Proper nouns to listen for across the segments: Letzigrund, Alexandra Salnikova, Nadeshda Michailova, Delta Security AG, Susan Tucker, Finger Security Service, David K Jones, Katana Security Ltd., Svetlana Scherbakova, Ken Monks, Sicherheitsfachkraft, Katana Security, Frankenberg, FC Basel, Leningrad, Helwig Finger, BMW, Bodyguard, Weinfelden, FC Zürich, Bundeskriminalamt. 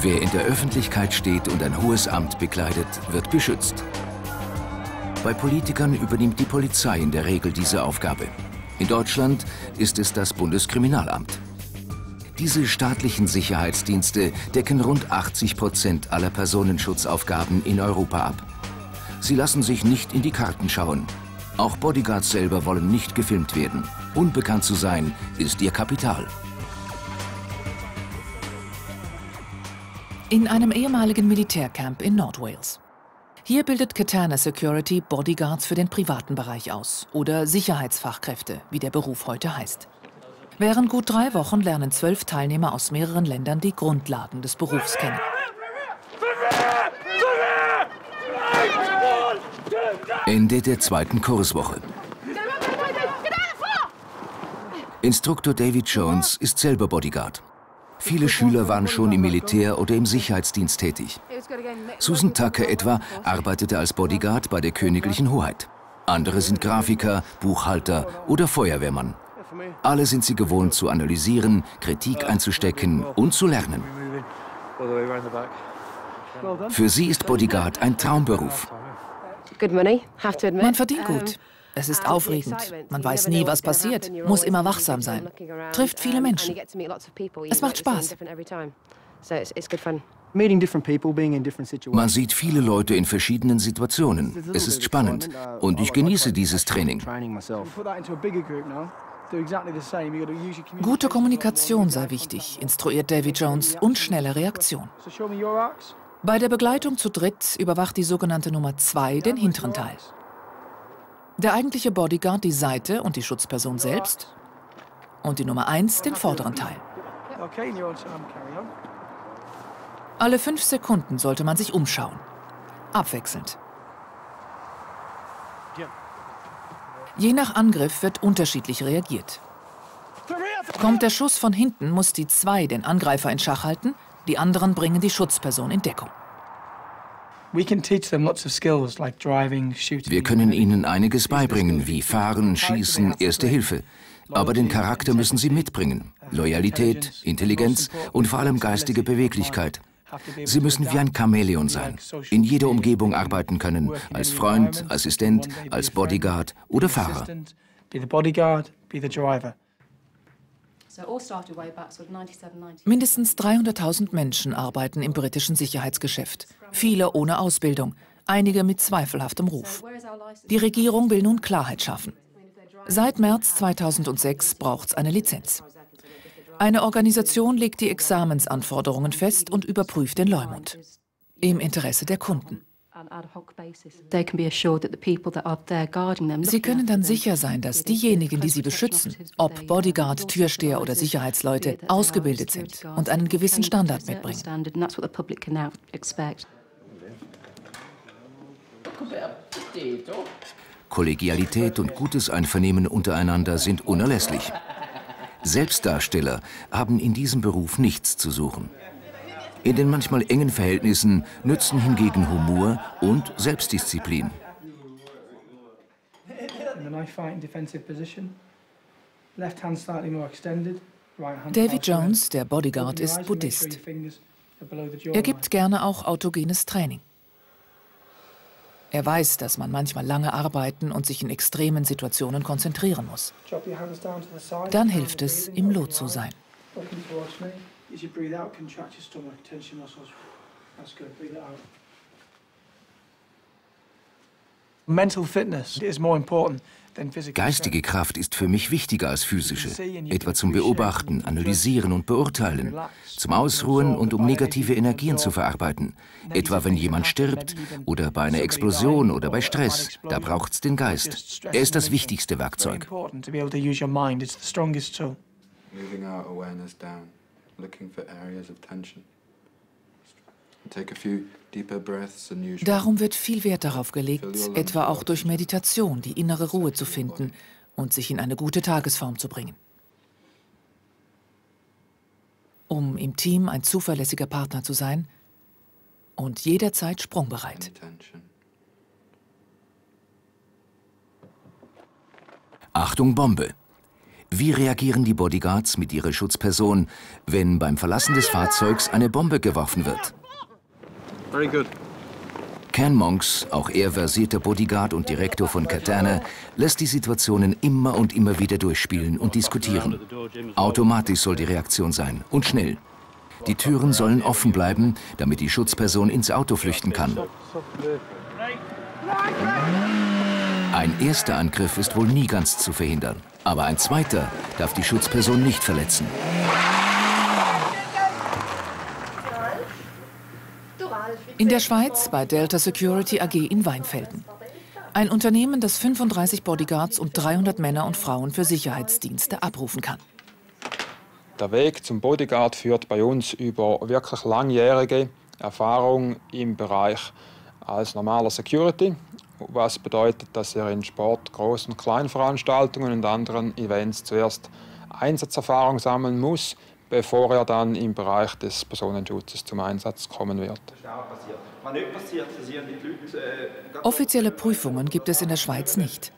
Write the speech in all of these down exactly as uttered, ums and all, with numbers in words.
Wer in der Öffentlichkeit steht und ein hohes Amt bekleidet, wird beschützt. Bei Politikern übernimmt die Polizei in der Regel diese Aufgabe. In Deutschland ist es das Bundeskriminalamt. Diese staatlichen Sicherheitsdienste decken rund achtzig Prozent aller Personenschutzaufgaben in Europa ab. Sie lassen sich nicht in die Karten schauen. Auch Bodyguards selber wollen nicht gefilmt werden. Unbekannt zu sein, ist ihr Kapital. In einem ehemaligen Militärcamp in Nordwales. Hier bildet Katana Security Bodyguards für den privaten Bereich aus oder Sicherheitsfachkräfte, wie der Beruf heute heißt. Während gut drei Wochen lernen zwölf Teilnehmer aus mehreren Ländern die Grundlagen des Berufs kennen. Ende der zweiten Kurswoche. Instruktor David Jones ist selber Bodyguard. Viele Schüler waren schon im Militär oder im Sicherheitsdienst tätig. Susan Tucker etwa arbeitete als Bodyguard bei der königlichen Hoheit. Andere sind Grafiker, Buchhalter oder Feuerwehrmann. Alle sind sie gewohnt zu analysieren, Kritik einzustecken und zu lernen. Für sie ist Bodyguard ein Traumberuf. Man verdient gut. Es ist aufregend. Man weiß nie, was passiert, muss immer wachsam sein, trifft viele Menschen. Es macht Spaß. Man sieht viele Leute in verschiedenen Situationen. Es ist spannend und ich genieße dieses Training. Gute Kommunikation sei wichtig, instruiert David Jones, und schnelle Reaktion. Bei der Begleitung zu dritt überwacht die sogenannte Nummer zwei den hinteren Teil. Der eigentliche Bodyguard die Seite und die Schutzperson selbst und die Nummer eins den vorderen Teil. Alle fünf Sekunden sollte man sich umschauen. Abwechselnd. Je nach Angriff wird unterschiedlich reagiert. Kommt der Schuss von hinten, muss die zwei den Angreifer in Schach halten, die anderen bringen die Schutzperson in Deckung. Wir können ihnen einiges beibringen, wie Fahren, Schießen, Erste Hilfe. Aber den Charakter müssen sie mitbringen. Loyalität, Intelligenz und vor allem geistige Beweglichkeit. Sie müssen wie ein Chamäleon sein, in jeder Umgebung arbeiten können, als Freund, Assistent, als Bodyguard oder Fahrer. Mindestens dreihunderttausend Menschen arbeiten im britischen Sicherheitsgeschäft. Viele ohne Ausbildung, einige mit zweifelhaftem Ruf. Die Regierung will nun Klarheit schaffen. Seit März zweitausendsechs braucht es eine Lizenz. Eine Organisation legt die Examensanforderungen fest und überprüft den Leumund. Im Interesse der Kunden. Sie können dann sicher sein, dass diejenigen, die sie beschützen, ob Bodyguard, Türsteher oder Sicherheitsleute, ausgebildet sind und einen gewissen Standard mitbringen. Kollegialität und gutes Einvernehmen untereinander sind unerlässlich. Selbstdarsteller haben in diesem Beruf nichts zu suchen. In den manchmal engen Verhältnissen nützen hingegen Humor und Selbstdisziplin. David Jones, der Bodyguard, ist Buddhist. Er gibt gerne auch autogenes Training. Er weiß, dass man manchmal lange arbeiten und sich in extremen Situationen konzentrieren muss. Dann hilft es, im Lot zu sein. Geistige Kraft ist für mich wichtiger als physische, etwa zum Beobachten, Analysieren und Beurteilen, zum Ausruhen und um negative Energien zu verarbeiten, etwa wenn jemand stirbt oder bei einer Explosion oder bei Stress, da braucht es den Geist. Er ist das wichtigste Werkzeug. Darum wird viel Wert darauf gelegt, etwa auch durch Meditation die innere Ruhe zu finden und sich in eine gute Tagesform zu bringen. Um im Team ein zuverlässiger Partner zu sein und jederzeit sprungbereit. Achtung Bombe! Wie reagieren die Bodyguards mit ihrer Schutzperson, wenn beim Verlassen des Fahrzeugs eine Bombe geworfen wird? Very good. Ken Monks, auch er versierter Bodyguard und Direktor von Katana, lässt die Situationen immer und immer wieder durchspielen und diskutieren. Automatisch soll die Reaktion sein und schnell. Die Türen sollen offen bleiben, damit die Schutzperson ins Auto flüchten kann. Ein erster Angriff ist wohl nie ganz zu verhindern, aber ein zweiter darf die Schutzperson nicht verletzen. In der Schweiz bei Delta Security A G in Weinfelden. Ein Unternehmen, das fünfunddreißig Bodyguards und dreihundert Männer und Frauen für Sicherheitsdienste abrufen kann. Der Weg zum Bodyguard führt bei uns über wirklich langjährige Erfahrung im Bereich als normaler Security. Was bedeutet, dass ihr in Sport-, Groß- und Kleinveranstaltungen und anderen Events zuerst Einsatzerfahrung sammeln muss, bevor er dann im Bereich des Personenschutzes zum Einsatz kommen wird. Offizielle Prüfungen gibt es in der Schweiz nicht.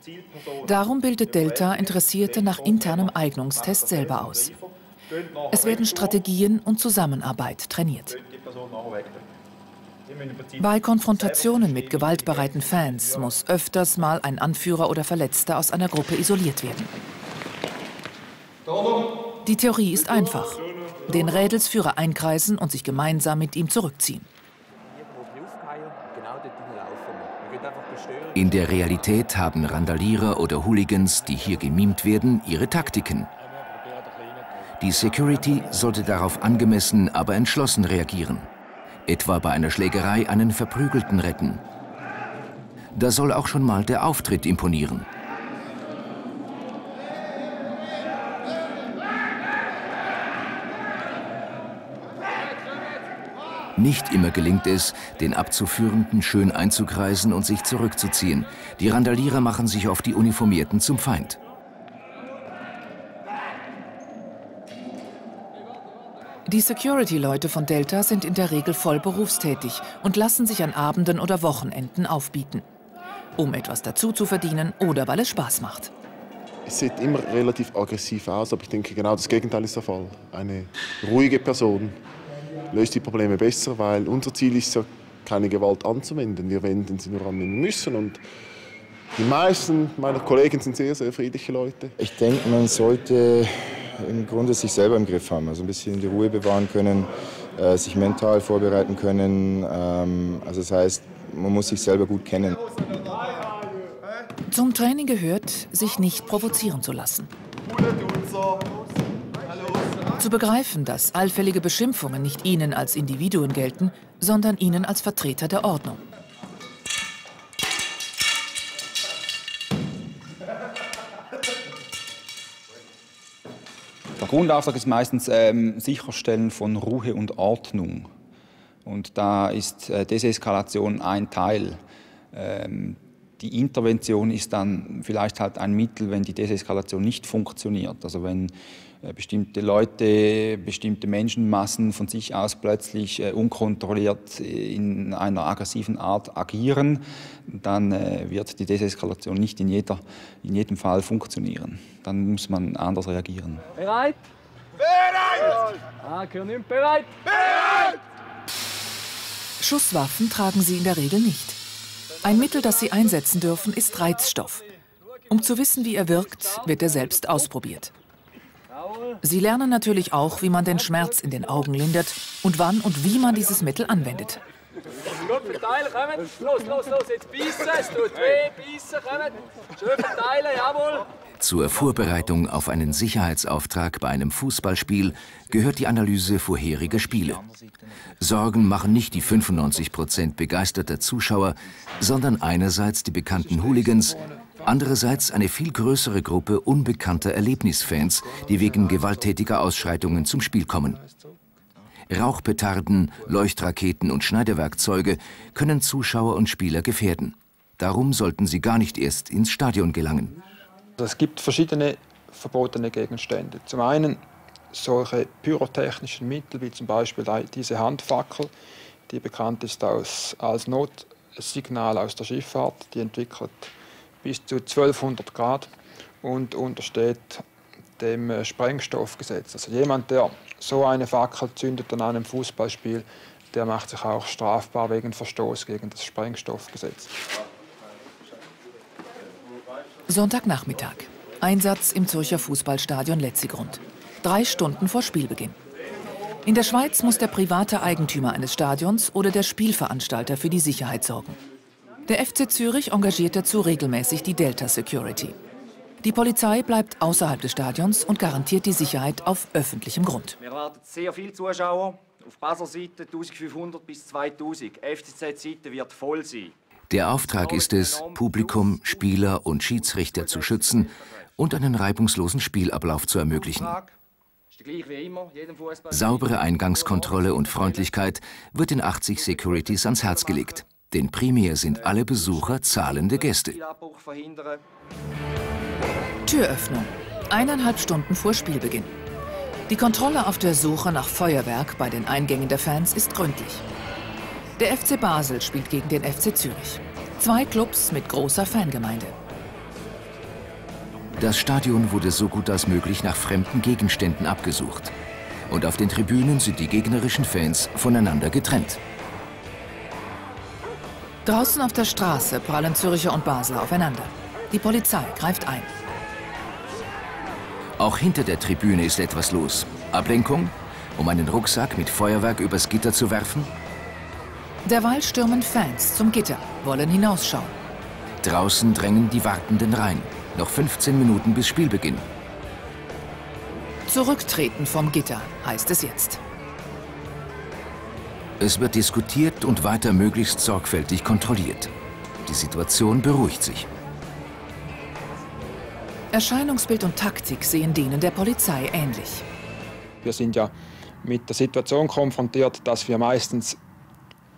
Darum bildet Delta Interessierte nach internem Eignungstest selber aus. Es werden Strategien und Zusammenarbeit trainiert. Bei Konfrontationen mit gewaltbereiten Fans muss öfters mal ein Anführer oder Verletzter aus einer Gruppe isoliert werden. Die Theorie ist einfach. Den Rädelsführer einkreisen und sich gemeinsam mit ihm zurückziehen. In der Realität haben Randalierer oder Hooligans, die hier gemimt werden, ihre Taktiken. Die Security sollte darauf angemessen, aber entschlossen reagieren. Etwa bei einer Schlägerei einen Verprügelten retten. Da soll auch schon mal der Auftritt imponieren. Nicht immer gelingt es, den Abzuführenden schön einzukreisen und sich zurückzuziehen. Die Randalierer machen sich auf die Uniformierten zum Feind. Die Security-Leute von Delta sind in der Regel voll berufstätig und lassen sich an Abenden oder Wochenenden aufbieten, um etwas dazu zu verdienen oder weil es Spaß macht. Es sieht immer relativ aggressiv aus, aber ich denke, genau das Gegenteil ist der Fall. Eine ruhige Person löst die Probleme besser, weil unser Ziel ist ja, keine Gewalt anzuwenden. Wir wenden sie nur an, wenn wir müssen. Und die meisten meiner Kollegen sind sehr, sehr friedliche Leute. Ich denke, man sollte im Grunde sich selber im Griff haben, also ein bisschen die Ruhe bewahren können, äh, sich mental vorbereiten können. Ähm, also das heißt, man muss sich selber gut kennen. Zum Training gehört, sich nicht provozieren zu lassen. Zu begreifen, dass allfällige Beschimpfungen nicht ihnen als Individuen gelten, sondern ihnen als Vertreter der Ordnung. Der Grundauftrag ist meistens ähm, Sicherstellen von Ruhe und Ordnung. Und da ist äh, Deeskalation ein Teil. Ähm, Die Intervention ist dann vielleicht halt ein Mittel, wenn die Deeskalation nicht funktioniert. Also wenn bestimmte Leute, bestimmte Menschenmassen von sich aus plötzlich unkontrolliert in einer aggressiven Art agieren, dann wird die Deeskalation nicht in, jeder, in jedem Fall funktionieren. Dann muss man anders reagieren. Bereit? Bereit! Ah, bereit! Bereit! Schusswaffen tragen sie in der Regel nicht. Ein Mittel, das sie einsetzen dürfen, ist Reizstoff. Um zu wissen, wie er wirkt, wird er selbst ausprobiert. Sie lernen natürlich auch, wie man den Schmerz in den Augen lindert und wann und wie man dieses Mittel anwendet. Gut verteilen, kommen. Los, los, los, jetzt beißen, es tut weh, beißen, kommen. Schön verteilen, jawohl. Zur Vorbereitung auf einen Sicherheitsauftrag bei einem Fußballspiel gehört die Analyse vorheriger Spiele. Sorgen machen nicht die fünfundneunzig Prozent begeisterter Zuschauer, sondern einerseits die bekannten Hooligans, andererseits eine viel größere Gruppe unbekannter Erlebnisfans, die wegen gewalttätiger Ausschreitungen zum Spiel kommen. Rauchpetarden, Leuchtraketen und Schneidewerkzeuge können Zuschauer und Spieler gefährden. Darum sollten sie gar nicht erst ins Stadion gelangen. Es gibt verschiedene verbotene Gegenstände. Zum einen solche pyrotechnischen Mittel, wie zum Beispiel diese Handfackel, die bekannt ist als Notsignal aus der Schifffahrt. Die entwickelt bis zu zwölfhundert Grad und untersteht dem Sprengstoffgesetz. Also jemand, der so eine Fackel zündet an einem Fußballspiel, der macht sich auch strafbar wegen Verstoß gegen das Sprengstoffgesetz. Sonntagnachmittag. Einsatz im Zürcher Fußballstadion Letzigrund. Drei Stunden vor Spielbeginn. In der Schweiz muss der private Eigentümer eines Stadions oder der Spielveranstalter für die Sicherheit sorgen. Der F C Zürich engagiert dazu regelmäßig die Delta Security. Die Polizei bleibt außerhalb des Stadions und garantiert die Sicherheit auf öffentlichem Grund. Wir erwarten sehr viele Zuschauer. Auf Basler Seite eintausendfünfhundert bis zweitausend. F C Z-Seite wird voll sein. Der Auftrag ist es, Publikum, Spieler und Schiedsrichter zu schützen und einen reibungslosen Spielablauf zu ermöglichen. Saubere Eingangskontrolle und Freundlichkeit wird den achtzig Securities ans Herz gelegt. Denn primär sind alle Besucher zahlende Gäste. Türöffnung. Eineinhalb Stunden vor Spielbeginn. Die Kontrolle auf der Suche nach Feuerwerk bei den Eingängen der Fans ist gründlich. Der F C Basel spielt gegen den F C Zürich. Zwei Clubs mit großer Fangemeinde. Das Stadion wurde so gut als möglich nach fremden Gegenständen abgesucht. Und auf den Tribünen sind die gegnerischen Fans voneinander getrennt. Draußen auf der Straße prallen Zürcher und Basler aufeinander. Die Polizei greift ein. Auch hinter der Tribüne ist etwas los. Ablenkung, um einen Rucksack mit Feuerwerk übers Gitter zu werfen. Derweil stürmen Fans zum Gitter, wollen hinausschauen. Draußen drängen die Wartenden rein. Noch fünfzehn Minuten bis Spielbeginn. Zurücktreten vom Gitter, heißt es jetzt. Es wird diskutiert und weiter möglichst sorgfältig kontrolliert. Die Situation beruhigt sich. Erscheinungsbild und Taktik sehen denen der Polizei ähnlich. Wir sind ja mit der Situation konfrontiert, dass wir meistens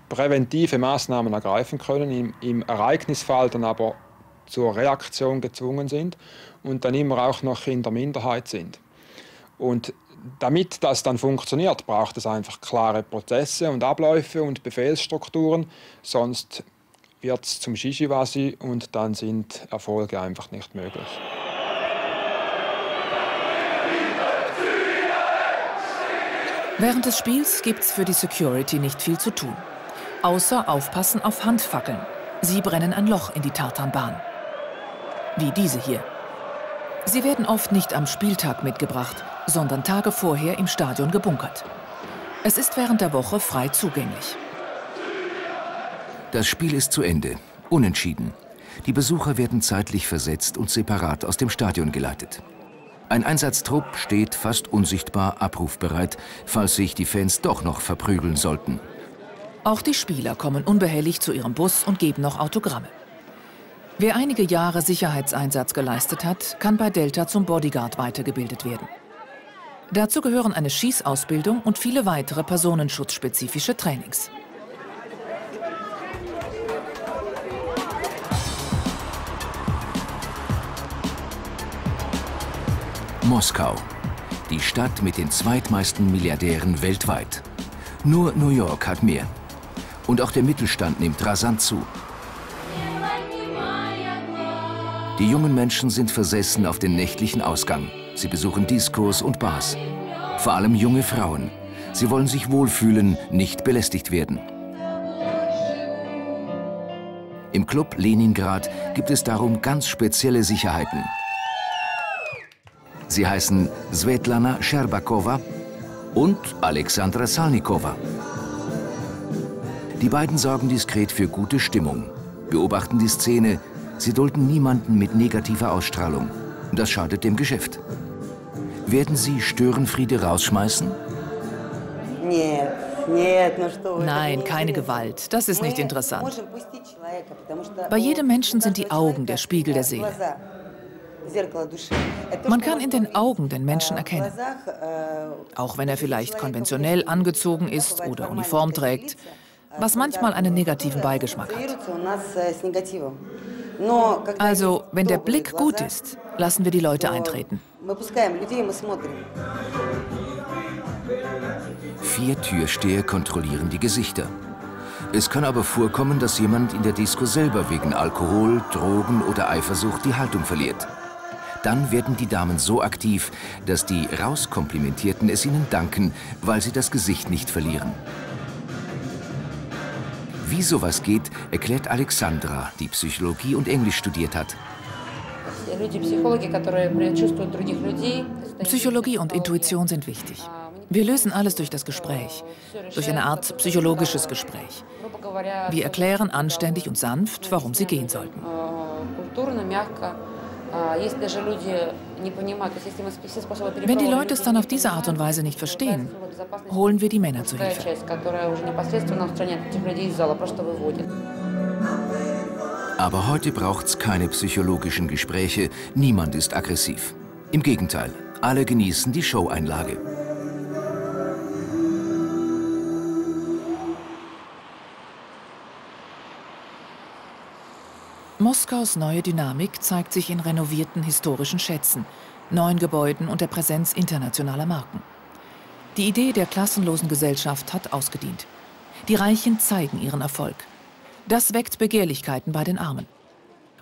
präventive Maßnahmen ergreifen können, im, im Ereignisfall dann aber zur Reaktion gezwungen sind und dann immer auch noch in der Minderheit sind. Und damit das dann funktioniert, braucht es einfach klare Prozesse und Abläufe und Befehlsstrukturen. Sonst wird es zum Shishiwasi und dann sind Erfolge einfach nicht möglich. Während des Spiels gibt es für die Security nicht viel zu tun. Außer aufpassen auf Handfackeln. Sie brennen ein Loch in die Tartanbahn. Wie diese hier. Sie werden oft nicht am Spieltag mitgebracht, sondern Tage vorher im Stadion gebunkert. Es ist während der Woche frei zugänglich. Das Spiel ist zu Ende, unentschieden. Die Besucher werden zeitlich versetzt und separat aus dem Stadion geleitet. Ein Einsatztrupp steht fast unsichtbar abrufbereit, falls sich die Fans doch noch verprügeln sollten. Auch die Spieler kommen unbehelligt zu ihrem Bus und geben noch Autogramme. Wer einige Jahre Sicherheitseinsatz geleistet hat, kann bei Delta zum Bodyguard weitergebildet werden. Dazu gehören eine Schießausbildung und viele weitere personenschutzspezifische Trainings. Moskau. Die Stadt mit den zweitmeisten Milliardären weltweit. Nur New York hat mehr. Und auch der Mittelstand nimmt rasant zu. Die jungen Menschen sind versessen auf den nächtlichen Ausgang. Sie besuchen Diskos und Bars. Vor allem junge Frauen. Sie wollen sich wohlfühlen, nicht belästigt werden. Im Club Leningrad gibt es darum ganz spezielle Sicherheiten. Sie heißen Svetlana Scherbakova und Alexandra Salnikova. Die beiden sorgen diskret für gute Stimmung, beobachten die Szene. Sie dulden niemanden mit negativer Ausstrahlung. Das schadet dem Geschäft. Werden Sie Störenfriede rausschmeißen? Nein, keine Gewalt. Das ist nicht interessant. Bei jedem Menschen sind die Augen der Spiegel der Seele. Man kann in den Augen den Menschen erkennen. Auch wenn er vielleicht konventionell angezogen ist oder Uniform trägt, was manchmal einen negativen Beigeschmack hat. Also, wenn der Blick gut ist, lassen wir die Leute eintreten. Vier Türsteher kontrollieren die Gesichter. Es kann aber vorkommen, dass jemand in der Disco selber wegen Alkohol, Drogen oder Eifersucht die Haltung verliert. Dann werden die Damen so aktiv, dass die Rauskomplementierten es ihnen danken, weil sie das Gesicht nicht verlieren. Wie sowas geht, erklärt Alexandra, die Psychologie und Englisch studiert hat. Psychologie und Intuition sind wichtig. Wir lösen alles durch das Gespräch, durch eine Art psychologisches Gespräch. Wir erklären anständig und sanft, warum sie gehen sollten. Wenn die Leute es dann auf diese Art und Weise nicht verstehen, holen wir die Männer zu Hilfe. Aber heute braucht's keine psychologischen Gespräche, niemand ist aggressiv. Im Gegenteil, alle genießen die Show-Einlage. Moskaus neue Dynamik zeigt sich in renovierten historischen Schätzen, neuen Gebäuden und der Präsenz internationaler Marken. Die Idee der klassenlosen Gesellschaft hat ausgedient. Die Reichen zeigen ihren Erfolg. Das weckt Begehrlichkeiten bei den Armen.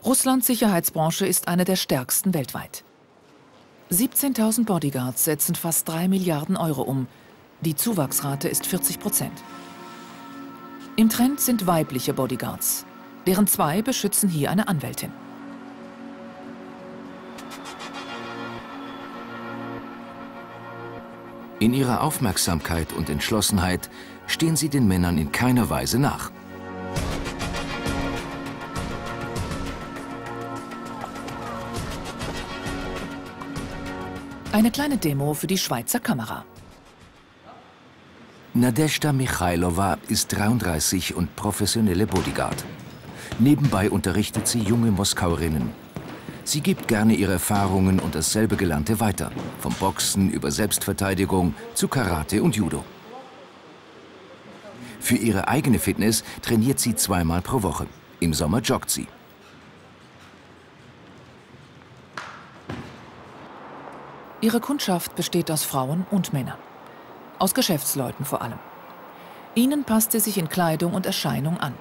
Russlands Sicherheitsbranche ist eine der stärksten weltweit. siebzehntausend Bodyguards setzen fast drei Milliarden Euro um. Die Zuwachsrate ist vierzig Prozent. Im Trend sind weibliche Bodyguards. Deren zwei beschützen hier eine Anwältin. In ihrer Aufmerksamkeit und Entschlossenheit stehen sie den Männern in keiner Weise nach. Eine kleine Demo für die Schweizer Kamera. Nadeshda Michailova ist dreiunddreißig und professionelle Bodyguard. Nebenbei unterrichtet sie junge Moskauerinnen. Sie gibt gerne ihre Erfahrungen und dasselbe Gelernte weiter. Vom Boxen über Selbstverteidigung zu Karate und Judo. Für ihre eigene Fitness trainiert sie zweimal pro Woche. Im Sommer joggt sie. Ihre Kundschaft besteht aus Frauen und Männern. Aus Geschäftsleuten vor allem. Ihnen passt sie sich in Kleidung und Erscheinung an.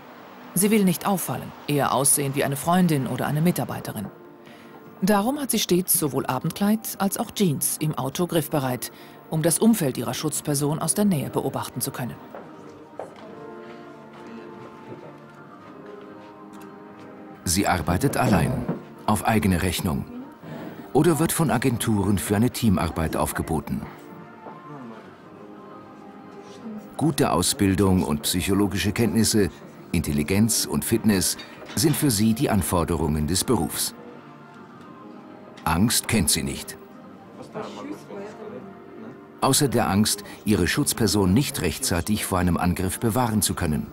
Sie will nicht auffallen, eher aussehen wie eine Freundin oder eine Mitarbeiterin. Darum hat sie stets sowohl Abendkleid als auch Jeans im Auto griffbereit, um das Umfeld ihrer Schutzperson aus der Nähe beobachten zu können. Sie arbeitet allein, auf eigene Rechnung. Oder wird von Agenturen für eine Teamarbeit aufgeboten. Gute Ausbildung und psychologische Kenntnisse, Intelligenz und Fitness sind für sie die Anforderungen des Berufs. Angst kennt sie nicht. Außer der Angst, ihre Schutzperson nicht rechtzeitig vor einem Angriff bewahren zu können.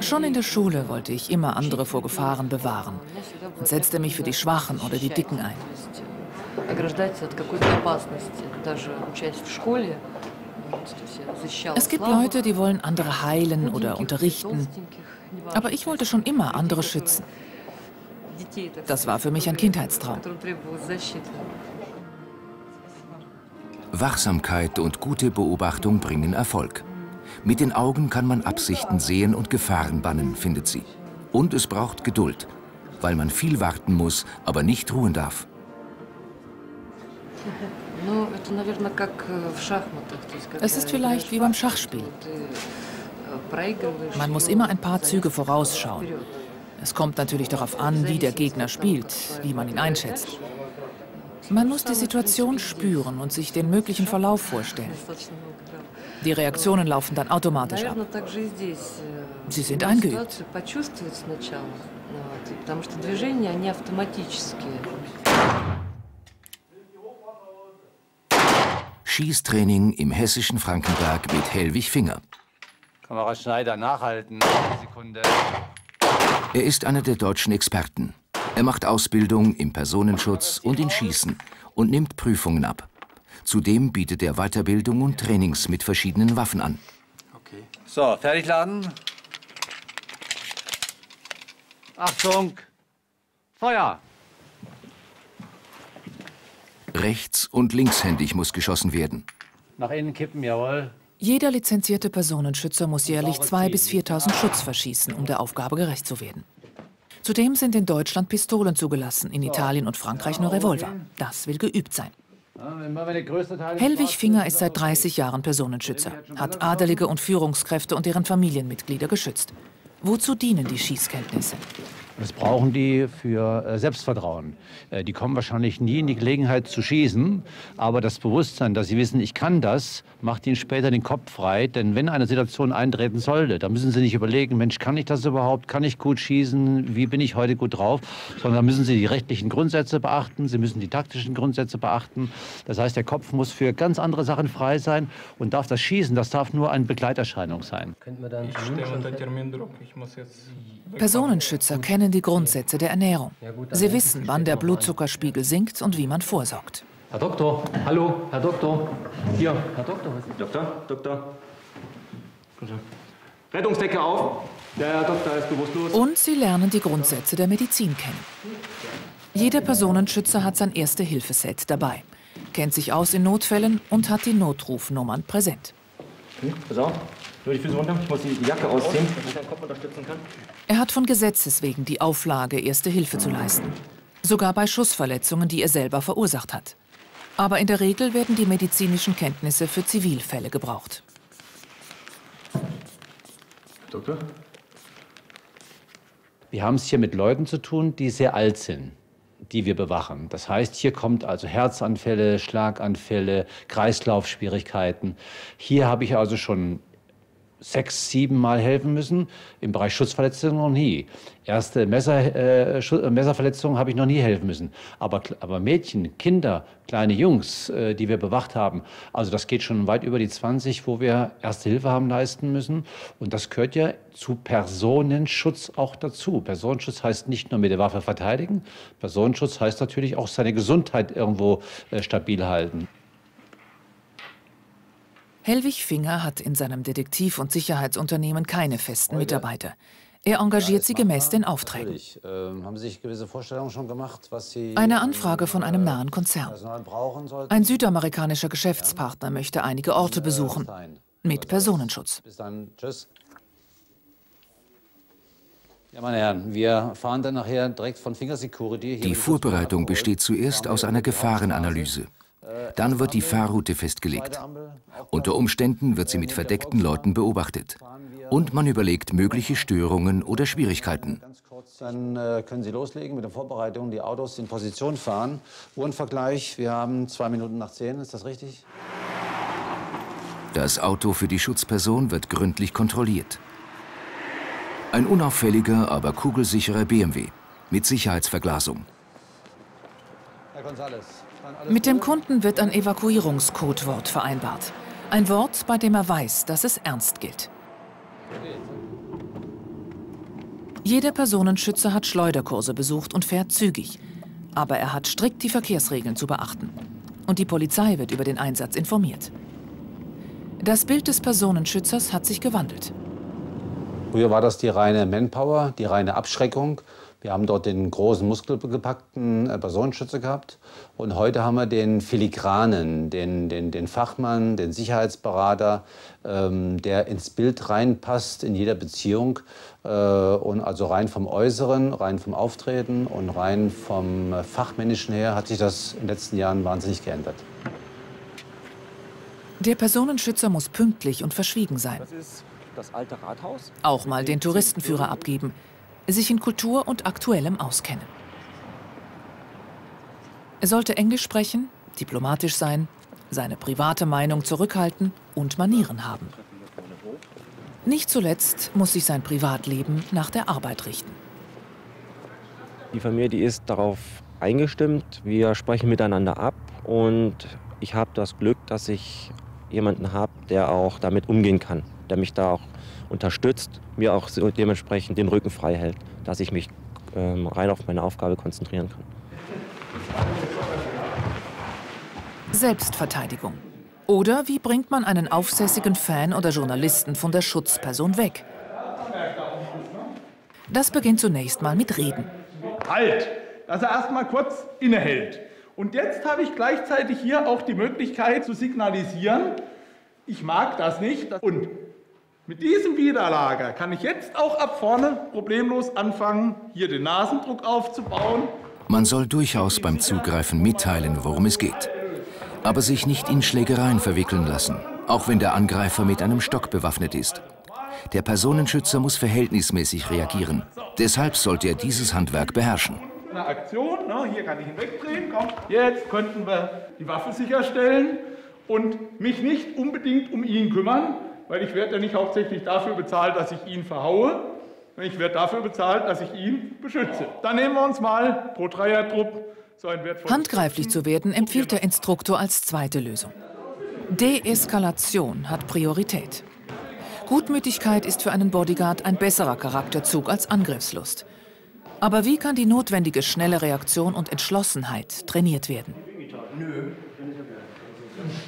Schon in der Schule wollte ich immer andere vor Gefahren bewahren und setzte mich für die Schwachen oder die Dicken ein. Es gibt Leute, die wollen andere heilen oder unterrichten, aber ich wollte schon immer andere schützen. Das war für mich ein Kindheitstraum. Wachsamkeit und gute Beobachtung bringen Erfolg. Mit den Augen kann man Absichten sehen und Gefahren bannen, findet sie. Und es braucht Geduld, weil man viel warten muss, aber nicht ruhen darf. Es ist vielleicht wie beim Schachspiel. Man muss immer ein paar Züge vorausschauen. Es kommt natürlich darauf an, wie der Gegner spielt, wie man ihn einschätzt. Man muss die Situation spüren und sich den möglichen Verlauf vorstellen. Die Reaktionen laufen dann automatisch ab. Sie sind eingeübt. Schießtraining im hessischen Frankenberg mit Helwig Finger. Kamera Schneider nachhalten. Eine Sekunde. Er ist einer der deutschen Experten. Er macht Ausbildung im Personenschutz und in Schießen und nimmt Prüfungen ab. Zudem bietet er Weiterbildung und Trainings mit verschiedenen Waffen an. Okay. So, fertig laden. Achtung! Feuer! Rechts- und linkshändig muss geschossen werden. Nach innen kippen, jawohl. Jeder lizenzierte Personenschützer muss jährlich zweitausend bis viertausend Schuss verschießen, um der Aufgabe gerecht zu werden. Zudem sind in Deutschland Pistolen zugelassen, in Italien und Frankreich nur Revolver. Das will geübt sein. Helwig Finger ist seit dreißig Jahren Personenschützer, hat Adelige und Führungskräfte und deren Familienmitglieder geschützt. Wozu dienen die Schießkenntnisse? Das brauchen die für Selbstvertrauen. Die kommen wahrscheinlich nie in die Gelegenheit zu schießen, aber das Bewusstsein, dass sie wissen, ich kann das, macht ihnen später den Kopf frei. Denn wenn eine Situation eintreten sollte, dann müssen sie nicht überlegen, Mensch, kann ich das überhaupt, kann ich gut schießen, wie bin ich heute gut drauf, sondern müssen sie die rechtlichen Grundsätze beachten, sie müssen die taktischen Grundsätze beachten. Das heißt, der Kopf muss für ganz andere Sachen frei sein und darf das Schießen, das darf nur eine Begleiterscheinung sein. Personenschützer kennen die Grundsätze der Ernährung. Sie wissen, wann der Blutzuckerspiegel sinkt und wie man vorsorgt. Herr Doktor, hallo, Herr Doktor. Hier, Herr Doktor, was ist? Doktor, Doktor. Rettungsdecke auf. Der Doktor ist bewusstlos. Und sie lernen die Grundsätze der Medizin kennen. Jeder Personenschützer hat sein Erste-Hilfe-Set dabei, kennt sich aus in Notfällen und hat die Notrufnummern präsent. Okay, pass auf. Ich muss die Jacke ausziehen, damit ich den Kopf unterstützen kann. Er hat von Gesetzes wegen die Auflage, Erste Hilfe zu leisten. Sogar bei Schussverletzungen, die er selber verursacht hat. Aber in der Regel werden die medizinischen Kenntnisse für Zivilfälle gebraucht. Doktor? Wir haben es hier mit Leuten zu tun, die sehr alt sind, die wir bewachen. Das heißt, hier kommt also Herzanfälle, Schlaganfälle, Kreislaufschwierigkeiten. Hier habe ich also schon sechs, sieben Mal helfen müssen, im Bereich Schussverletzungen noch nie. Erste Messer, äh, Messerverletzungen habe ich noch nie helfen müssen. Aber, aber Mädchen, Kinder, kleine Jungs, äh, die wir bewacht haben, also das geht schon weit über die zwanzig, wo wir Erste Hilfe haben leisten müssen. Und das gehört ja zu Personenschutz auch dazu. Personenschutz heißt nicht nur mit der Waffe verteidigen, Personenschutz heißt natürlich auch seine Gesundheit irgendwo äh, stabil halten. Helwig Finger hat in seinem Detektiv- und Sicherheitsunternehmen keine festen Mitarbeiter. Er engagiert sie gemäß den Aufträgen. Eine Anfrage von einem nahen Konzern. Ein südamerikanischer Geschäftspartner möchte einige Orte besuchen. Mit Personenschutz. Ja, meine Herren, wir fahren dann nachher direkt von Finger Security. Die Vorbereitung besteht zuerst aus einer Gefahrenanalyse. Dann wird die Fahrroute festgelegt. Unter Umständen wird sie mit verdeckten Leuten beobachtet. Und man überlegt mögliche Störungen oder Schwierigkeiten. Ganz kurz, dann äh, können Sie loslegen mit der Vorbereitung. Die Autos in Position fahren. Uhrenvergleich, wir haben zwei Minuten nach zehn, ist das richtig? Das Auto für die Schutzperson wird gründlich kontrolliert. Ein unauffälliger, aber kugelsicherer B M W mit Sicherheitsverglasung. Herr González. Mit dem Kunden wird ein Evakuierungscodewort vereinbart. Ein Wort, bei dem er weiß, dass es ernst gilt. Jeder Personenschützer hat Schleuderkurse besucht und fährt zügig. Aber er hat strikt die Verkehrsregeln zu beachten. Und die Polizei wird über den Einsatz informiert. Das Bild des Personenschützers hat sich gewandelt. Früher war das die reine Manpower, die reine Abschreckung. Wir haben dort den großen, muskelgepackten Personenschützer gehabt. Und heute haben wir den Filigranen, den, den, den Fachmann, den Sicherheitsberater, ähm, der ins Bild reinpasst, in jeder Beziehung. Äh, und also rein vom Äußeren, rein vom Auftreten und rein vom Fachmännischen her hat sich das in den letzten Jahren wahnsinnig geändert. Der Personenschützer muss pünktlich und verschwiegen sein. Das ist das alte Rathaus. Auch mal den Touristenführer abgeben, sich in Kultur und Aktuellem auskennen. Er sollte Englisch sprechen, diplomatisch sein, seine private Meinung zurückhalten und Manieren haben. Nicht zuletzt muss sich sein Privatleben nach der Arbeit richten. Die Familie, die ist darauf eingestimmt. Wir sprechen miteinander ab und ich habe das Glück, dass ich jemanden habe, der auch damit umgehen kann, der mich da auch unterstützt, mir auch dementsprechend den Rücken frei hält, dass ich mich ähm, rein auf meine Aufgabe konzentrieren kann. Selbstverteidigung. Oder wie bringt man einen aufsässigen Fan oder Journalisten von der Schutzperson weg? Das beginnt zunächst mal mit Reden. Halt! Dass er erst mal kurz innehält. Und jetzt habe ich gleichzeitig hier auch die Möglichkeit zu signalisieren, Ich mag das nicht. Und mit diesem Widerlager kann ich jetzt auch ab vorne problemlos anfangen, hier den Nasendruck aufzubauen. Man soll durchaus beim Zugreifen mitteilen, worum es geht. Aber sich nicht in Schlägereien verwickeln lassen, auch wenn der Angreifer mit einem Stock bewaffnet ist. Der Personenschützer muss verhältnismäßig reagieren. Deshalb sollte er dieses Handwerk beherrschen. Eine Aktion, ne? Hier kann ich hinwegdrehen, komm, jetzt könnten wir die Waffe sicherstellen und mich nicht unbedingt um ihn kümmern, weil ich werde ja nicht hauptsächlich dafür bezahlt, dass ich ihn verhaue, sondern ich werde dafür bezahlt, dass ich ihn beschütze. Dann nehmen wir uns mal pro Dreier-Trupp so ein wertvolles... Handgreiflich zu werden empfiehlt der Instruktor als zweite Lösung. Deeskalation hat Priorität. Gutmütigkeit ist für einen Bodyguard ein besserer Charakterzug als Angriffslust. Aber wie kann die notwendige schnelle Reaktion und Entschlossenheit trainiert werden?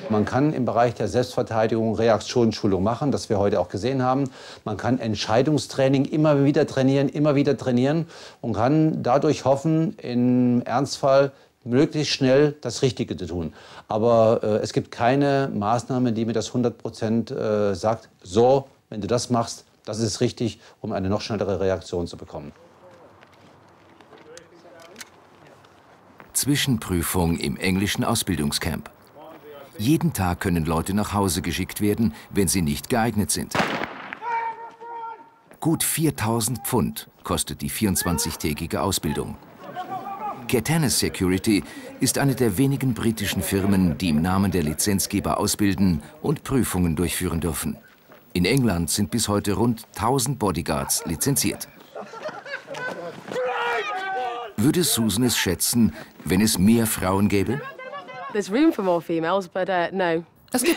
Man kann im Bereich der Selbstverteidigung Reaktionsschulung machen, das wir heute auch gesehen haben. Man kann Entscheidungstraining immer wieder trainieren, immer wieder trainieren und kann dadurch hoffen, im Ernstfall möglichst schnell das Richtige zu tun. Aber äh, es gibt keine Maßnahme, die mir das hundert Prozent äh, sagt, so, wenn du das machst, das ist richtig, um eine noch schnellere Reaktion zu bekommen. Zwischenprüfung im englischen Ausbildungscamp. Jeden Tag können Leute nach Hause geschickt werden, wenn sie nicht geeignet sind. Gut viertausend Pfund kostet die vierundzwanzigtägige Ausbildung. Katana Security ist eine der wenigen britischen Firmen, die im Namen der Lizenzgeber ausbilden und Prüfungen durchführen dürfen. In England sind bis heute rund tausend Bodyguards lizenziert. Würde Susan es schätzen, wenn es mehr Frauen gäbe? Es gibt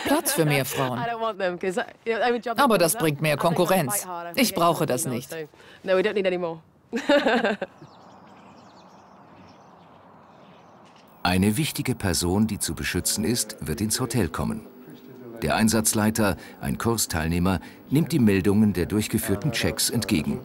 Platz für mehr Frauen. Aber das bringt mehr Konkurrenz. Ich brauche das nicht. Eine wichtige Person, die zu beschützen ist, wird ins Hotel kommen. Der Einsatzleiter, ein Kursteilnehmer, nimmt die Meldungen der durchgeführten Checks entgegen.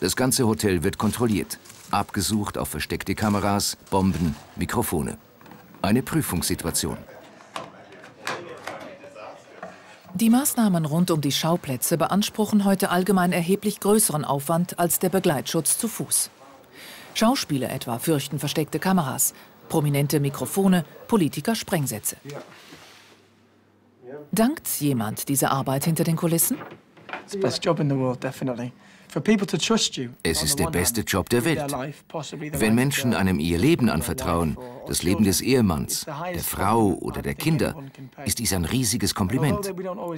Das ganze Hotel wird kontrolliert, abgesucht auf versteckte Kameras, Bomben, Mikrofone. Eine Prüfungssituation. Die Maßnahmen rund um die Schauplätze beanspruchen heute allgemein erheblich größeren Aufwand als der Begleitschutz zu Fuß. Schauspieler etwa fürchten versteckte Kameras, prominente Mikrofone, Politiker Sprengsätze. Dankt jemand dieser Arbeit hinter den Kulissen? It's the best job in the world, definitely. For people to trust you. Es ist der beste Job der Welt. Wenn Menschen einem ihr Leben anvertrauen, das Leben des Ehemanns, der Frau oder der Kinder, ist dies ein riesiges Kompliment.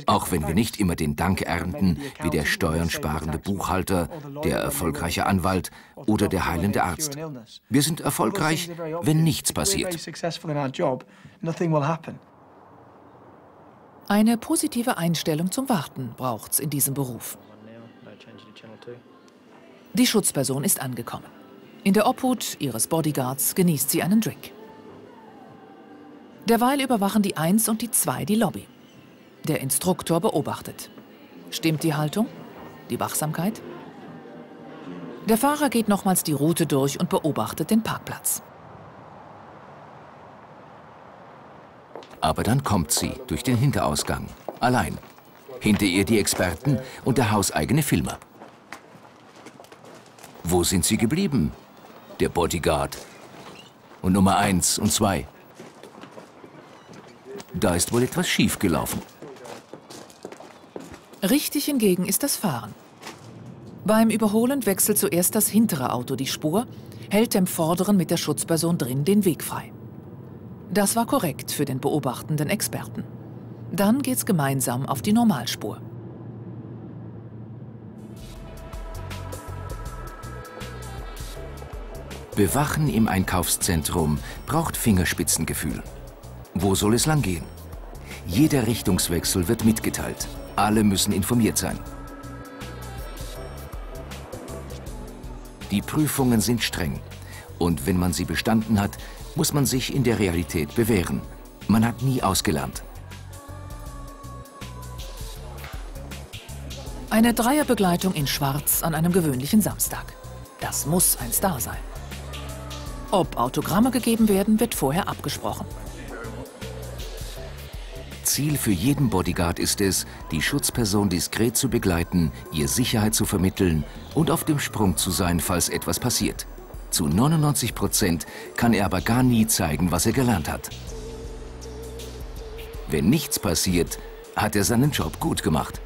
Auch wenn wir nicht immer den Dank ernten, wie der steuernsparende Buchhalter, der erfolgreiche Anwalt oder der heilende Arzt. Wir sind erfolgreich, wenn nichts passiert. Eine positive Einstellung zum Warten braucht's in diesem Beruf. Die Schutzperson ist angekommen. In der Obhut ihres Bodyguards genießt sie einen Drink. Derweil überwachen die Eins und die Zwei die Lobby. Der Instruktor beobachtet. Stimmt die Haltung? Die Wachsamkeit? Der Fahrer geht nochmals die Route durch und beobachtet den Parkplatz. Aber dann kommt sie durch den Hinterausgang, allein. Hinter ihr die Experten und der hauseigene Filmer. Wo sind sie geblieben? Der Bodyguard. Und Nummer eins und zwei. Da ist wohl etwas schief gelaufen. Richtig hingegen ist das Fahren. Beim Überholen wechselt zuerst das hintere Auto die Spur, hält dem vorderen mit der Schutzperson drin den Weg frei. Das war korrekt für den beobachtenden Experten. Dann geht's gemeinsam auf die Normalspur. Bewachen im Einkaufszentrum braucht Fingerspitzengefühl. Wo soll es langgehen? Jeder Richtungswechsel wird mitgeteilt. Alle müssen informiert sein. Die Prüfungen sind streng. Und wenn man sie bestanden hat, muss man sich in der Realität bewähren. Man hat nie ausgelernt. Eine Dreierbegleitung in Schwarz an einem gewöhnlichen Samstag. Das muss ein Star sein. Ob Autogramme gegeben werden, wird vorher abgesprochen. Ziel für jeden Bodyguard ist es, die Schutzperson diskret zu begleiten, ihr Sicherheit zu vermitteln und auf dem Sprung zu sein, falls etwas passiert. Zu neunundneunzig Prozent kann er aber gar nie zeigen, was er gelernt hat. Wenn nichts passiert, hat er seinen Job gut gemacht.